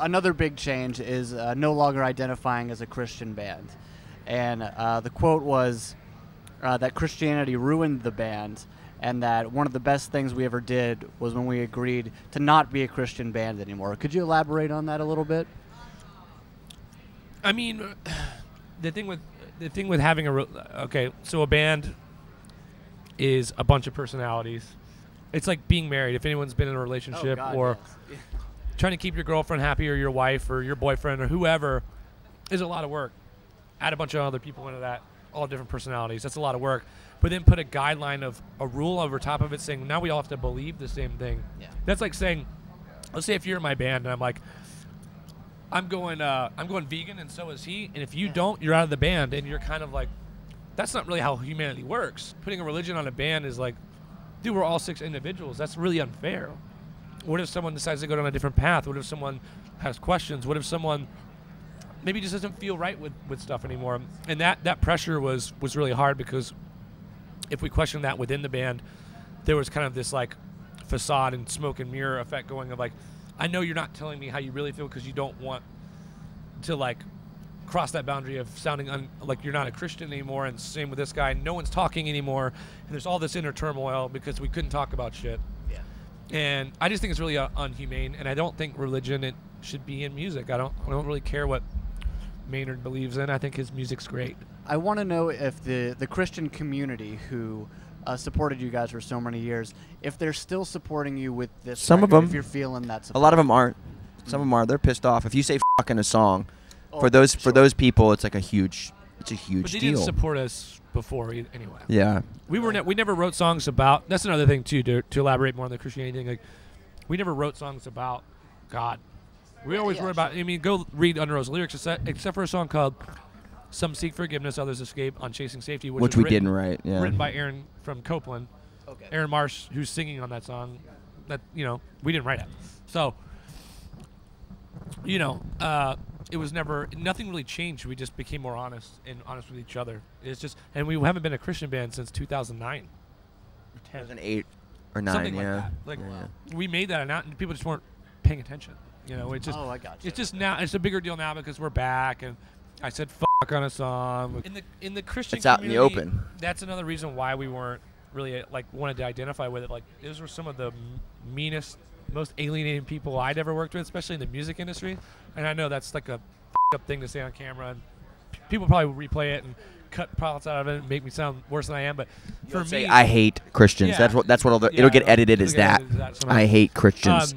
another big change is no longer identifying as a Christian band. And the quote was that Christianity ruined the band, and that one of the best things we ever did was when we agreed to not be a Christian band anymore. Could you elaborate on that a little bit? I mean, the thing with having a okay, so a band is a bunch of personalities. It's like being married. If anyone's been in a relationship or trying to keep your girlfriend happy or your wife or your boyfriend or whoever is a lot of work. Add a bunch of other people into that, all different personalities. That's a lot of work. But then put a guideline of a rule over top of it saying, now we all have to believe the same thing. Yeah. That's like saying, let's say if you're in my band and I'm like, I'm going vegan and so is he. And if you don't, you're out of the band. And you're kind of like, that's not really how humanity works. Putting a religion on a band is like, dude, we're all six individuals. That's really unfair. What if someone decides to go down a different path? What if someone has questions? What if someone maybe just doesn't feel right with stuff anymore? And that pressure was really hard, because if we questioned that within the band, there was kind of this like facade and smoke and mirror effect going of like, I know you're not telling me how you really feel because you don't want to like cross that boundary of sounding like you're not a Christian anymore. And same with this guy, no one's talking anymore. And there's all this inner turmoil because we couldn't talk about shit. Yeah. And I just think it's really unhumane. And I don't think religion should be in music. I don't really care what Maynard believes in. I think his music's great. I want to know if the Christian community who supported you guys for so many years, if they're still supporting you with this. Some record, of them. If you're feeling that support. A lot of them aren't. Some of them are. They're pissed off. If you say fuck in a song, for those people, it's like a huge, it's a huge deal. But they didn't support us before anyway. Yeah. We never wrote songs about. That's another thing too. To elaborate more on the Christianity thing, like we never wrote songs about God. We always wrote about. I mean, go read Underoath's lyrics, except for a song called "Some Seek Forgiveness, Others Escape" on Chasing Safety, which we didn't write. Yeah. Written by Aaron from Copeland. Okay. Aaron Marsh, who's singing on that song, that you know we didn't write it. So, you know. It was never, nothing really changed. We just became more honest with each other. It's just, and we haven't been a Christian band since 2009. 2008 or 9, something like that. Like, yeah. We made that announcement, and people just weren't paying attention. You know, it's just, oh, I got you. It's just now, it's a bigger deal now because we're back, and I said fuck on a song. In the Christian community, it's out in the open. That's another reason why we weren't really, like, wanted to identify with it. Like, those were some of the meanest, most alienating people I'd ever worked with, especially in the music industry. And I know that's like a f***ed up thing to say on camera, and people probably replay it and cut parts out of it and make me sound worse than I am. But for me, I hate Christians. Yeah. That's what it'll get edited as that. I hate Christians.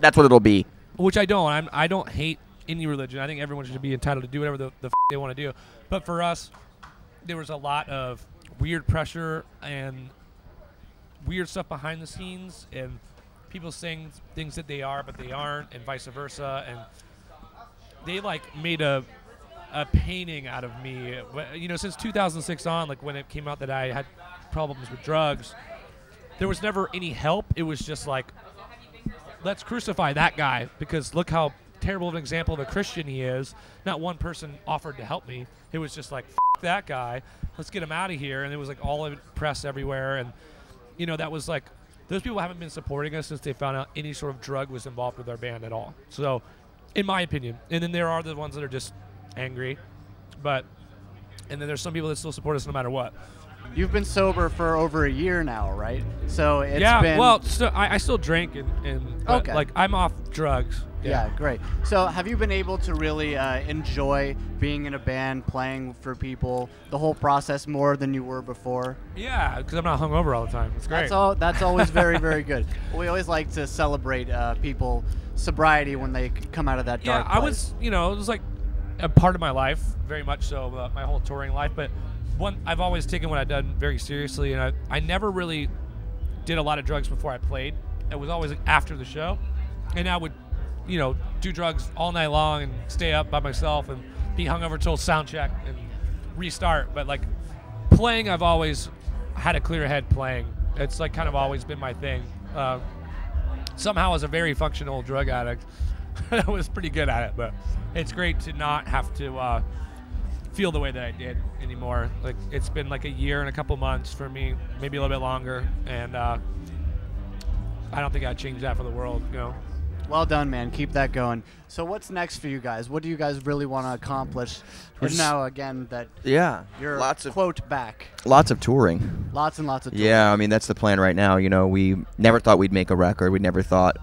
That's what it'll be. Which I don't. I don't hate any religion. I think everyone should be entitled to do whatever the f*** they want to do. But for us, there was a lot of weird pressure and weird stuff behind the scenes, and people saying things that they are but they aren't, and vice versa, and they like made a painting out of me. You know, since 2006 on, like when it came out that I had problems with drugs, there was never any help. It was just like, let's crucify that guy because look how terrible of an example of a Christian he is. Not one person offered to help me. It was just like, f that guy, let's get him out of here. And it was like all of press everywhere, and you know, that was like, those people haven't been supporting us since they found out any sort of drug was involved with our band at all. So, in my opinion. And then there are the ones that are just angry. But, and then there's some people that still support us no matter what. You've been sober for over a year now, right? So, it's been... Yeah, well, so I still drink and okay. Like, I'm off drugs. Yeah. Yeah, great. So, have you been able to really enjoy being in a band, playing for people, the whole process more than you were before? Yeah, because I'm not hungover all the time. It's great. That's always very, very good. We always like to celebrate people's sobriety when they come out of that dark place. I was, you know, it was like a part of my life, very much so, my whole touring life. But I've always taken what I've done very seriously, and I never really did a lot of drugs before I played. It was always like, after the show, and I would, you know, do drugs all night long and stay up by myself and be hungover till sound check and restart. But like playing, I've always had a clear head playing. It's like kind of always been my thing. Somehow as a very functional drug addict, I was pretty good at it, but it's great to not have to feel the way that I did anymore. Like it's been like a year and a couple months for me, maybe a little bit longer. And I don't think I'd change that for the world, you know? Well done, man. Keep that going. So what's next for you guys? What do you guys really want to accomplish? Just, now, again, that you're, quote, back. Lots of touring. Lots and lots of touring. Yeah, I mean, that's the plan right now. You know, we never thought we'd make a record. We never thought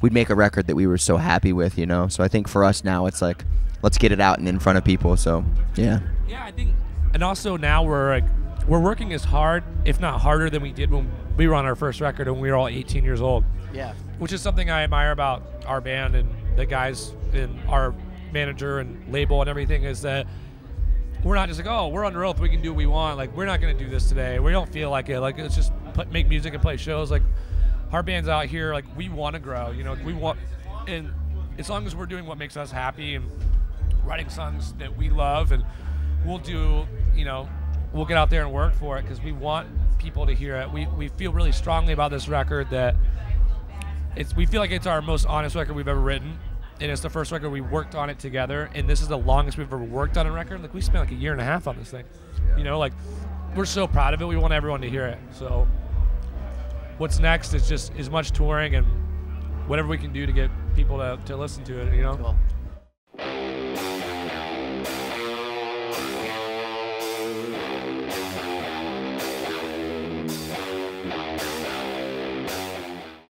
we'd make a record that we were so happy with, you know. So I think for us now, it's like, let's get it out and in front of people. So, yeah. Yeah, I think, and also now we're like, we're working as hard, if not harder, than we did when we were on our first record when we were all 18 years old. Yeah. Which is something I admire about our band and the guys and our manager and label and everything, is that we're not just like, oh, we're Underoath, we can do what we want. Like, we're not going to do this today. We don't feel like it. Like, let's just make music and play shows. Like, our band's out here. Like, we want to grow. You know, we want, and as long as we're doing what makes us happy and writing songs that we love, and we'll do, you know, we'll get out there and work for it because we want people to hear it. We feel really strongly about this record, that it's, we feel like it's our most honest record we've ever written, and it's the first record we worked on it together, and this is the longest we've ever worked on a record. Like, we spent like a year and a half on this thing. Yeah. You know, like, we're so proud of it. We want everyone to hear it. So what's next is just as much touring and whatever we can do to get people to listen to it, you know? Cool.